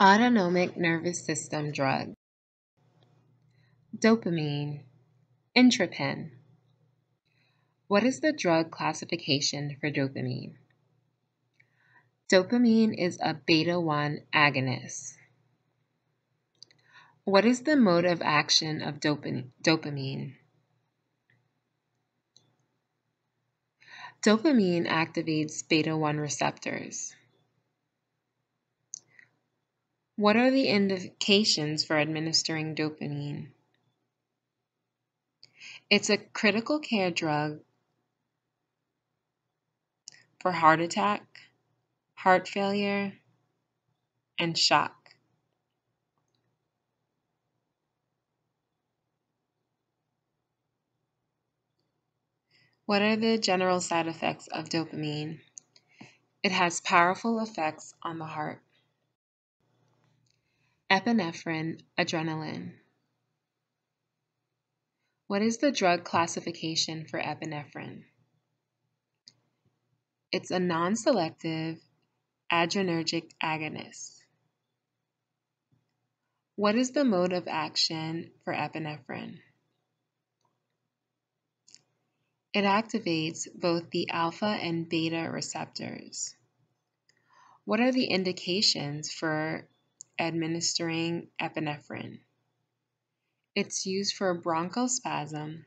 Autonomic nervous system drug. Dopamine, Intropin. What is the drug classification for dopamine? Dopamine is a beta-1 agonist. What is the mode of action of dopamine? Dopamine activates beta-1 receptors. What are the indications for administering dopamine? It's a critical care drug for heart attack, heart failure, and shock. What are the general side effects of dopamine? It has powerful effects on the heart. Epinephrine, adrenaline. What is the drug classification for epinephrine? It's a non-selective adrenergic agonist. What is the mode of action for epinephrine? It activates both the alpha and beta receptors. What are the indications for administering epinephrine? It's used for bronchospasm,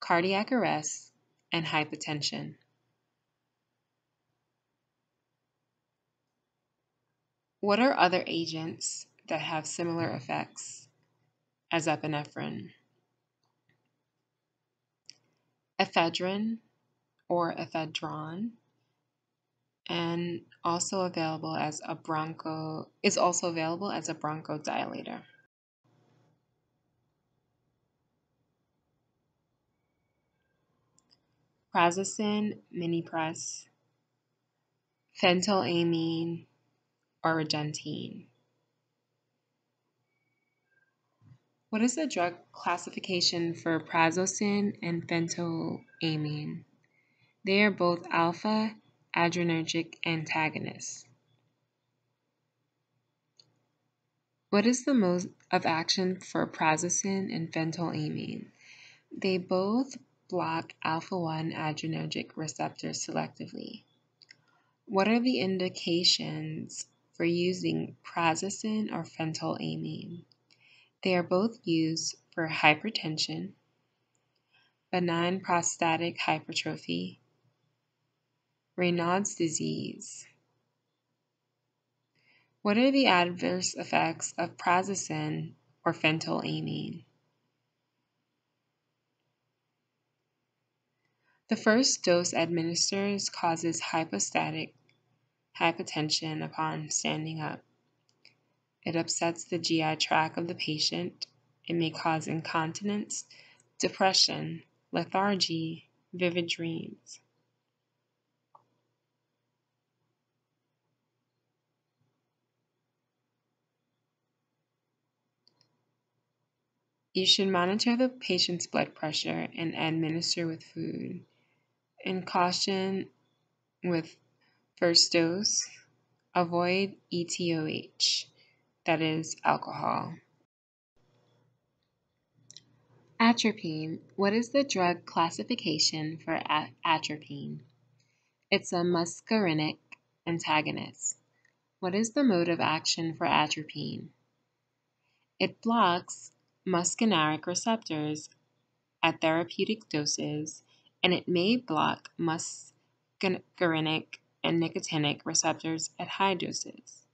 cardiac arrest, and hypotension. What are other agents that have similar effects as epinephrine? Ephedrine or ephedrine, and also available as a bronchodilator. Prazosin, Minipress, Phentolamine, or Regitine. What is the drug classification for prazosin and phentolamine? They are both alpha adrenergic antagonists. What is the mode of action for prazosin and phentolamine? They both block alpha-1 adrenergic receptors selectively. What are the indications for using prazosin or phentolamine? They are both used for hypertension, benign prostatic hypertrophy, Raynaud's disease. What are the adverse effects of prazosin or phentolamine? The first dose administered causes hypostatic hypotension upon standing up. It upsets the GI tract of the patient. It may cause incontinence, depression, lethargy, vivid dreams. You should monitor the patient's blood pressure and administer with food. And caution with first dose, avoid ETOH. That is alcohol. Atropine. What is the drug classification for atropine? It's a muscarinic antagonist. What is the mode of action for atropine? It blocks muscarinic receptors at therapeutic doses, and it may block muscarinic and nicotinic receptors at high doses.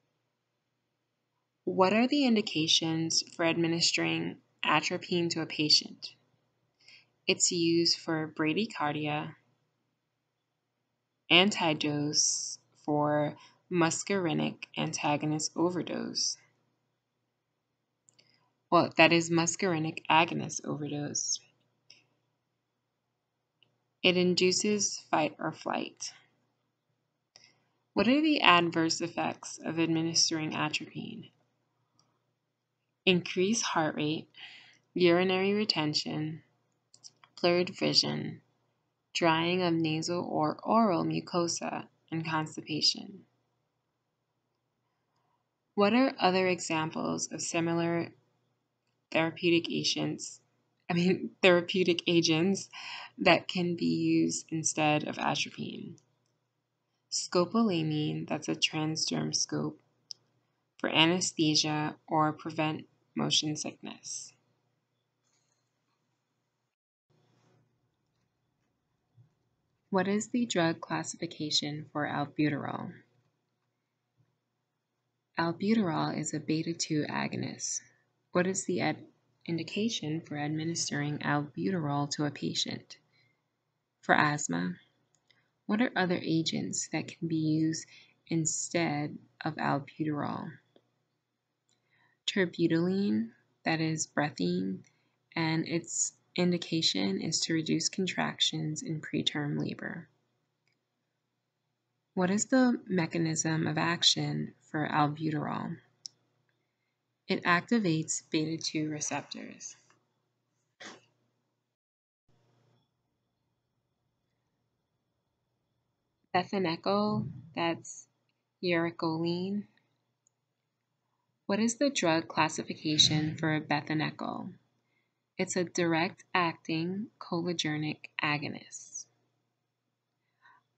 What are the indications for administering atropine to a patient? It's used for bradycardia, antidose for muscarinic antagonist overdose. Well, that is muscarinic agonist overdose. It induces fight or flight. What are the adverse effects of administering atropine? Increased heart rate, urinary retention, blurred vision, drying of nasal or oral mucosa, and constipation. What are other examples of similar therapeutic agents that can be used instead of atropine? Scopolamine, that's a transderm scope, for anesthesia or prevent motion sickness. What is the drug classification for albuterol? Albuterol is a beta-2 agonist. What is the indication for administering albuterol to a patient? For asthma. What are other agents that can be used instead of albuterol? Terbutaline, that is Brethine, and its indication is to reduce contractions in preterm labor. What is the mechanism of action for albuterol? It activates beta-2 receptors. Bethanechol, that's Urecholine. What is the drug classification for Bethanechol? It's a direct-acting cholinergic agonist.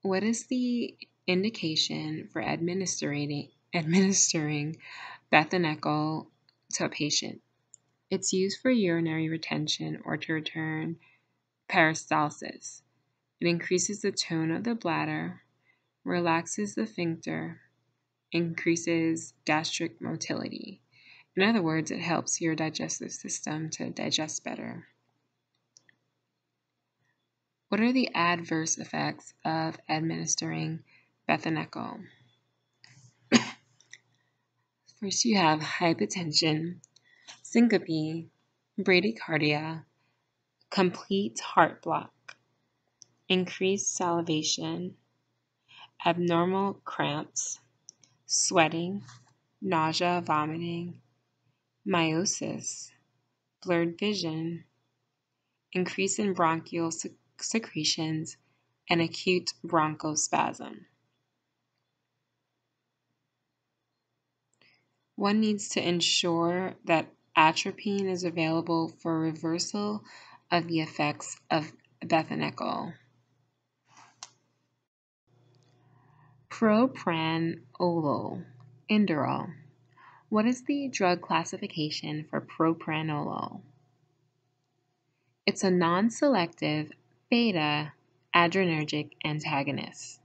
What is the indication for administering Bethanechol to a patient? It's used for urinary retention or to return peristalsis. It increases the tone of the bladder, relaxes the sphincter, increases gastric motility. In other words, it helps your digestive system to digest better. What are the adverse effects of administering Bethanechol? First, you have hypotension, syncope, bradycardia, complete heart block, increased salivation, abnormal cramps, sweating, nausea, vomiting, meiosis, blurred vision, increase in bronchial secretions, and acute bronchospasm. One needs to ensure that atropine is available for reversal of the effects of Bethanechol. Propranolol, Inderal. What is the drug classification for propranolol? It's a non-selective beta-adrenergic antagonist.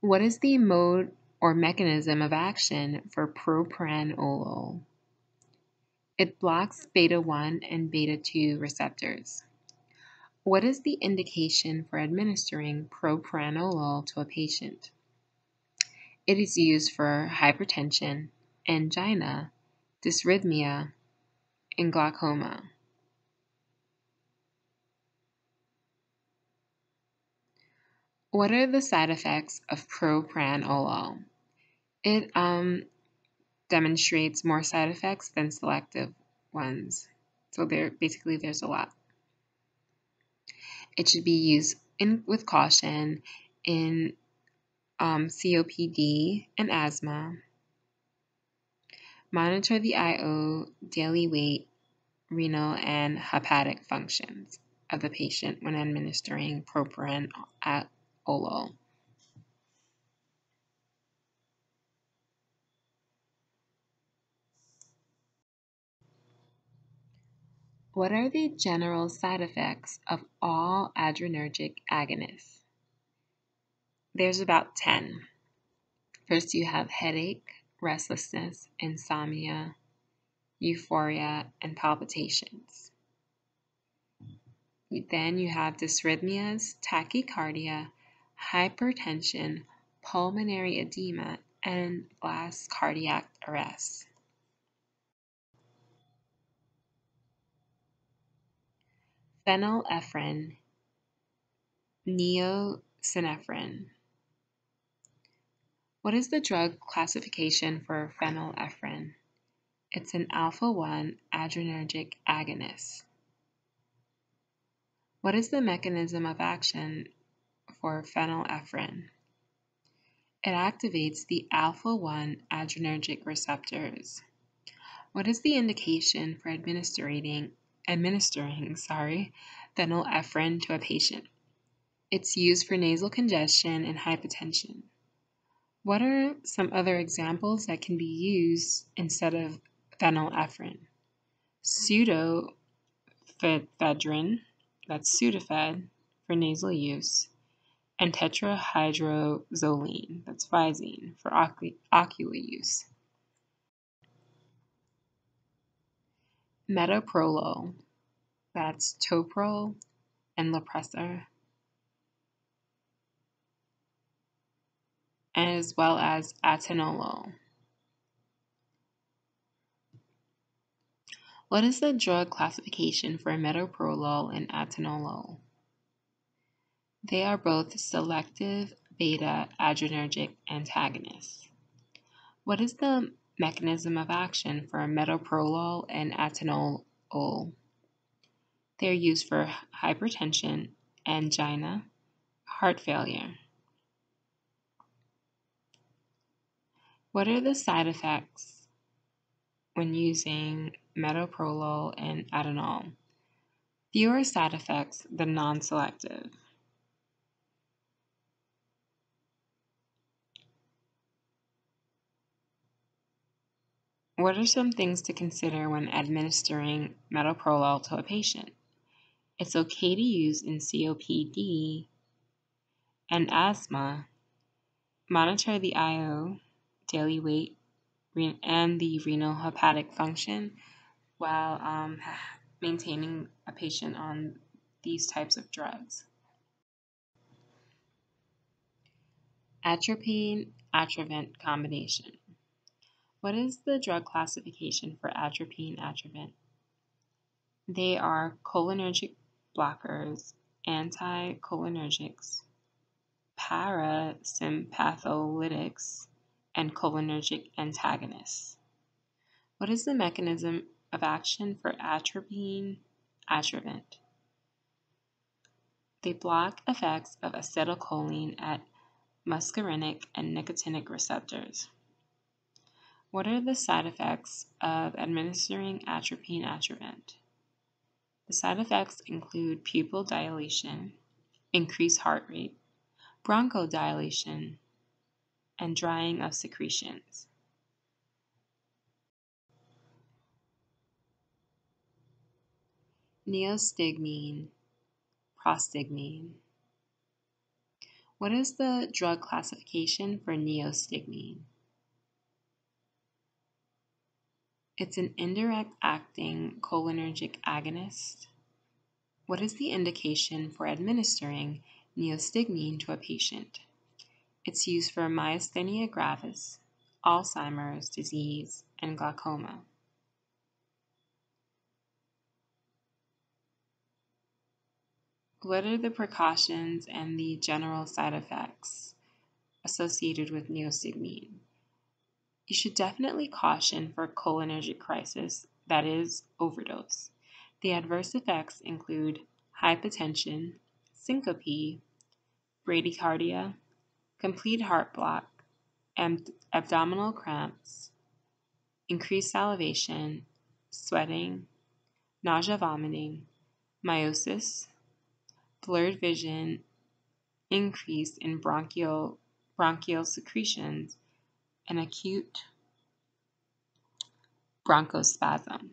What is the mode or mechanism of action for propranolol? It blocks beta-1 and beta-2 receptors. What is the indication for administering propranolol to a patient? It is used for hypertension, angina, dysrhythmia, and glaucoma. What are the side effects of propranolol? It demonstrates more side effects than selective ones. So there's a lot. It should be used with caution in COPD and asthma. Monitor the IO, daily weight, renal, and hepatic functions of the patient when administering propranolol. What are the general side effects of all adrenergic agonists? There's about 10. First, you have headache, restlessness, insomnia, euphoria, and palpitations. Then you have dysrhythmias, tachycardia, hypertension, pulmonary edema, and last, cardiac arrest. Phenylephrine, neosynephrine. What is the drug classification for phenylephrine? It's an alpha-1 adrenergic agonist. What is the mechanism of action for phenylephrine? It activates the alpha-1 adrenergic receptors. What is the indication for administering phenylephrine to a patient? It's used for nasal congestion and hypotension. What are some other examples that can be used instead of phenylephrine? Pseudoephedrine, that's Sudafed, for nasal use, and tetrahydrozoline, that's Visine, for ocular use. Metoprolol, that's Toprol and Lopressor, as well as Atenolol. What is the drug classification for metoprolol and atenolol? They are both selective beta adrenergic antagonists. What is the mechanism of action for metoprolol and atenolol? They are used for hypertension, angina, heart failure. What are the side effects when using metoprolol and atenolol? Fewer side effects than non-selective. What are some things to consider when administering metoprolol to a patient? It's okay to use in COPD and asthma. Monitor the IO, daily weight, and the renal hepatic function while maintaining a patient on these types of drugs. Atropine-Atrovent combination. What is the drug classification for atropine-Atrovent? They are cholinergic blockers, anticholinergics, parasympatholytics, and cholinergic antagonists. What is the mechanism of action for atropine-Atrovent? They block effects of acetylcholine at muscarinic and nicotinic receptors. What are the side effects of administering atropine-Atrovent? The side effects include pupil dilation, increased heart rate, bronchodilation, and drying of secretions. Neostigmine, prostigmine. What is the drug classification for neostigmine? It's an indirect acting cholinergic agonist. What is the indication for administering neostigmine to a patient? It's used for myasthenia gravis, Alzheimer's disease, and glaucoma. What are the precautions and the general side effects associated with neostigmine? You should definitely caution for cholinergic crisis, that is, overdose. The adverse effects include hypotension, syncope, bradycardia, complete heart block, abdominal cramps, increased salivation, sweating, nausea, vomiting, meiosis, blurred vision, increase in bronchial secretions, and acute bronchospasm.